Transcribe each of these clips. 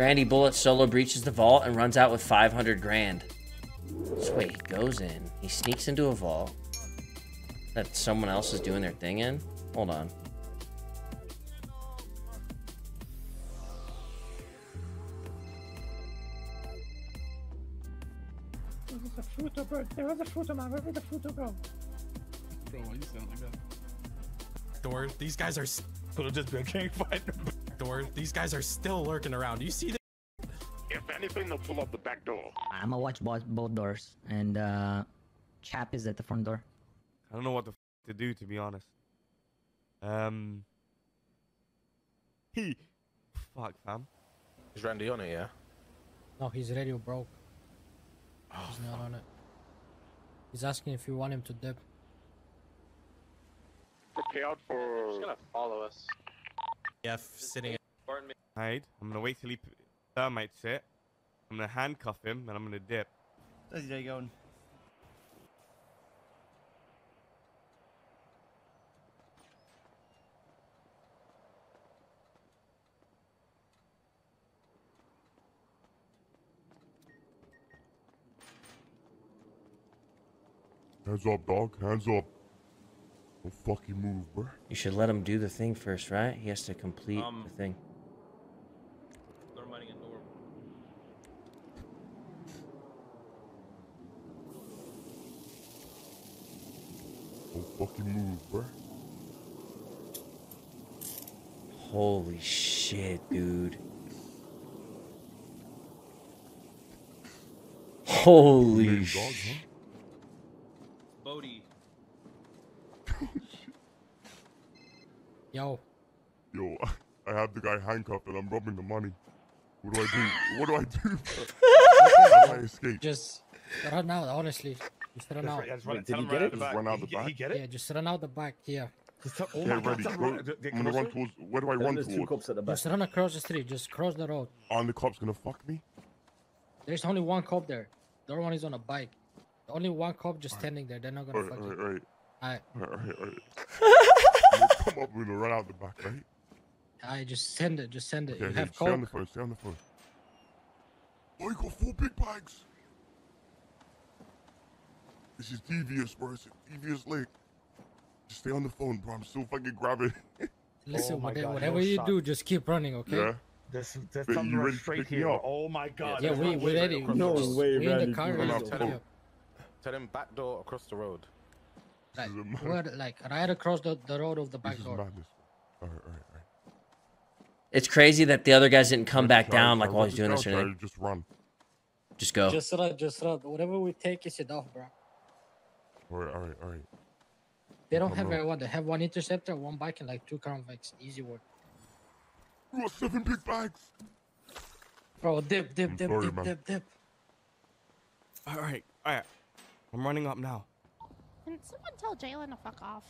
Randy Bullet solo breaches the vault and runs out with 500 grand. So wait, he goes in. He sneaks into a vault that someone else is doing their thing in? Hold on. There was a fruit, man. Where did the fruit go? Bro, why you sound like that? Door, these guys are just been door, these guys are still lurking around. You see them? If anything, they'll pull up the back door. I'ma watch both doors, and Chap is at the front door. I don't know what the f to do, to be honest. He, fuck, fam. Is Randy on it? Yeah. No, his radio broke. Oh, he's not on it. He's asking if you want him to dip. Prepare out for. He's gonna follow us. Yeah, sitting. Hide. I'm gonna wait till he thermite sit. I'm gonna handcuff him and I'm gonna dip. How's your day going? Hands up, dog. Hands up. Don't fucking move, bro. You should let him do the thing first, right? He has to complete the thing. They're mining a door. Don't fucking move, bro. Holy shit, dude. Holy shit. Bodhi. Yo. Yo, I have the guy handcuffed and I'm robbing the money. What do I do? What do I do? How do I escape? Just run out, honestly. Just run out. Wait, did he get it? Just run out the back? He get it? Yeah, just run out the back, yeah. Oh my God. I'm gonna run towards, where do I run towards? Just run across the street, just cross the road. Aren't the cops gonna fuck me? There's only one cop there. The other one is on a bike. Only one cop just standing there. They're not gonna fuck you. Alright. Come up, we're gonna run out the back, right? Alright, just send it. Just send it. Okay, you have coke. Stay on the phone. Stay on the phone. Oh, you got 4 big bags. This is devious, bro. It's a devious lake. Just stay on the phone, bro. I'm still fucking grabbing. Listen, whatever you do, just keep running, okay? Yeah. There's something right straight here. Oh my God. Yeah, we're ready. No way, we're in the car. Tell him back door across the road. Like, right across the road of the back door. All right. It's crazy that the other guys didn't come back down like while he's doing this or anything. Just run. Just go. Just run. Whatever we take is enough, bro. All right. They don't have everyone. They have 1 interceptor, 1 bike, and like 2 convicts. Easy work. We got 7 big bags. Bro, dip, dip, dip. All right. I'm running up now. Can someone tell Jaylen to fuck off?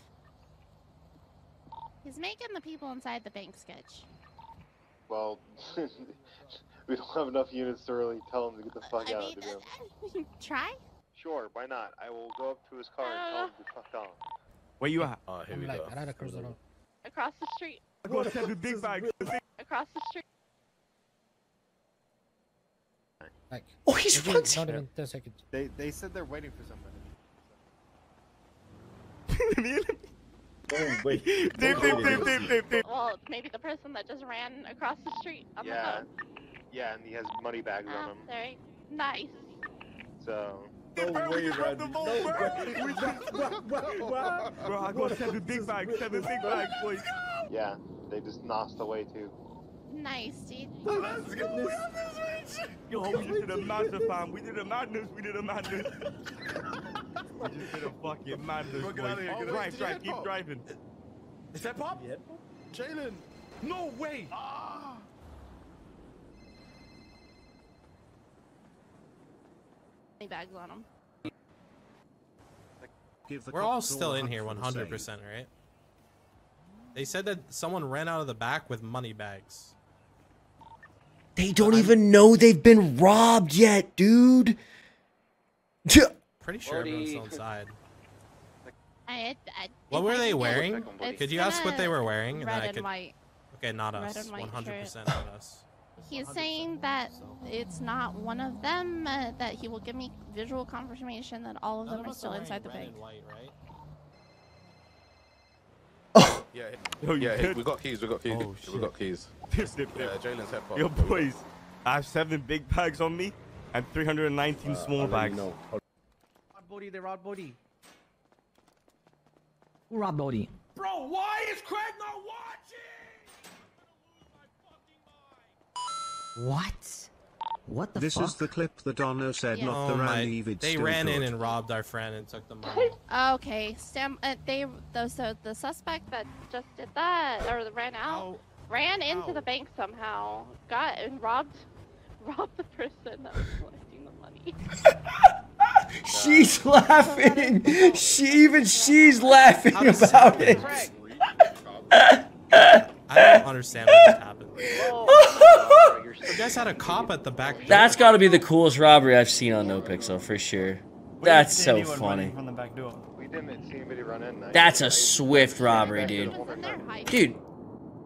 He's making the people inside the bank sketch. Well, we don't have enough units to really tell him to get the fuck out. I mean, try? Sure, why not? I will go up to his car and tell him to fuck down. Where you at? Here we go. Across the street. I got 7 big bags. Across the street. Like, oh, he's running! Not even 10 seconds. They said they're waiting for somebody. Wait. Well, maybe the person that just ran across the street on the phone. Yeah, and he has money bags on him. Very nice. So... No way, Randy. Bro, I got 7 big bags, 7 big bags, boys. Yeah, they just nosed away too. Nice, dude. Let's go. We have this rich. Yo, we just did a madness, fam. We did a madness. We just did a fucking madness. Bro, get out of here. Drive. Keep driving. Is that Pop? Yeah. Jaylen. No way. Ah. Any bags on him? We're all still in here 100%, right? They said that someone ran out of the back with money bags. They don't even know they've been robbed yet, dude. Pretty sure everyone's inside. What were they wearing? Could you ask what they were wearing? And then I could... Okay, not us. 100% not us. He's saying that it's not one of them, that he will give me visual confirmation that all of them are still inside the bank. Oh! Yeah, we got keys, Oh, shit. We got keys. Jaylen's head. Yo, boys, I have 7 big bags on me and 319 small bags. No. Bodhi, they robbed Bodhi. Who robbed Bodhi? Bro, why is Craig not watching? What? What the fuck? This is the clip that Donno said, not the Randy. They ran in and robbed our friend and took the money. Okay, so the suspect that just did that, or ran out, ran into the bank somehow, got and robbed the person that was collecting the money. She's laughing! She's laughing about it! I don't understand what just happened. You guys had a cop at the back. That's got to be the coolest robbery I've seen on NoPixel for sure. That's so funny. That's a swift robbery, dude. Dude,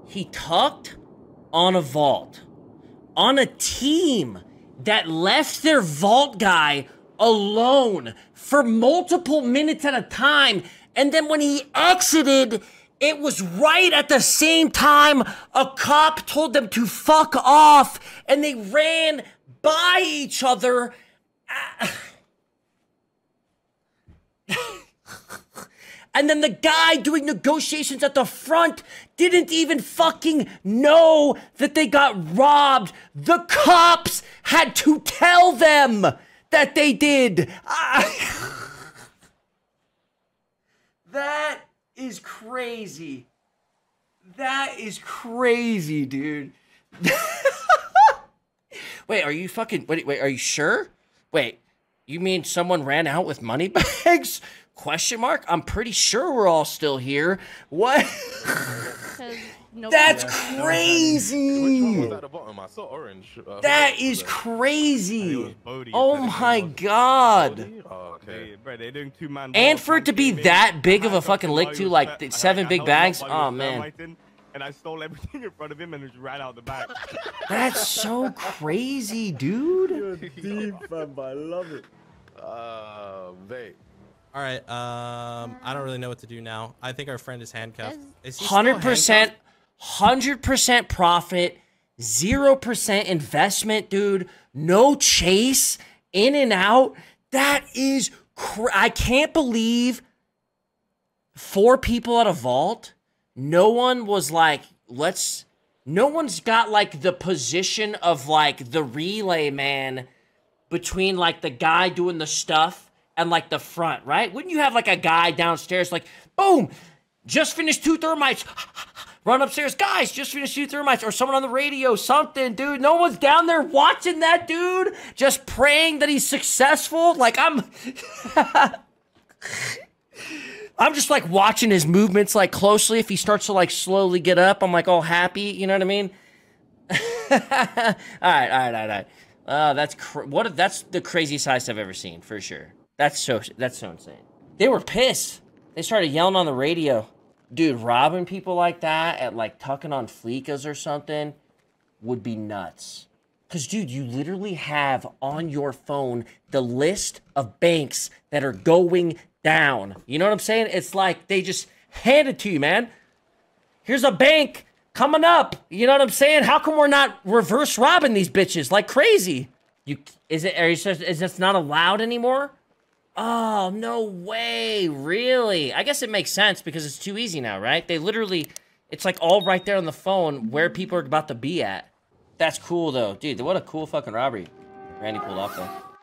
he tucked on a vault. On a team that left their vault guy alone for multiple minutes at a time. And then when he exited, it was right at the same time a cop told them to fuck off, and they ran by each other. And then the guy doing negotiations at the front didn't even fucking know that they got robbed. The cops had to tell them that they did. That is crazy. That is crazy, dude. Wait, are you fucking... Wait, are you sure? Wait, you mean someone ran out with money bags? Question mark? I'm pretty sure we're all still here. What? That's crazy. Which one was at the bottom? I saw orange. That is crazy. Oh my god. And for it to be that big of a fucking lick too, like 7 big bags. Oh man. And I stole everything in front of him and just ran out the back. That's so crazy, dude. You're deep, fam. I love it. All right. I don't really know what to do now. I think our friend is handcuffed. 100%. 100% profit, 0% investment, dude. No chase, in and out. That is, I can't believe 4 people at a vault. No one was like, let's, no one's got like the position of like the relay man between like the guy doing the stuff and like the front, right? Wouldn't you have like a guy downstairs like, boom, just finished 2 thermites. Run upstairs, guys, just finished 2 thermites, or someone on the radio, something, dude. No one's down there watching that dude, just praying that he's successful. Like, I'm... I'm just, like, watching his movements, like, closely. If he starts to, like, slowly get up, I'm, like, all happy. You know what I mean? All right. That's the craziest heist I've ever seen, for sure. That's so insane. They were pissed. They started yelling on the radio. Dude, robbing people like that at, like, tucking on fleekas or something would be nuts. Because, dude, you literally have on your phone the list of banks that are going down. You know what I'm saying? It's like they just hand it to you, man. Here's a bank coming up. You know what I'm saying? How come we're not reverse robbing these bitches like crazy? Is this not allowed anymore? Oh, no way. Really? I guess it makes sense because it's too easy now, right? They literally, it's like all right there on the phone where people are about to be at. That's cool, though. Dude, what a cool fucking robbery Randy pulled off, though.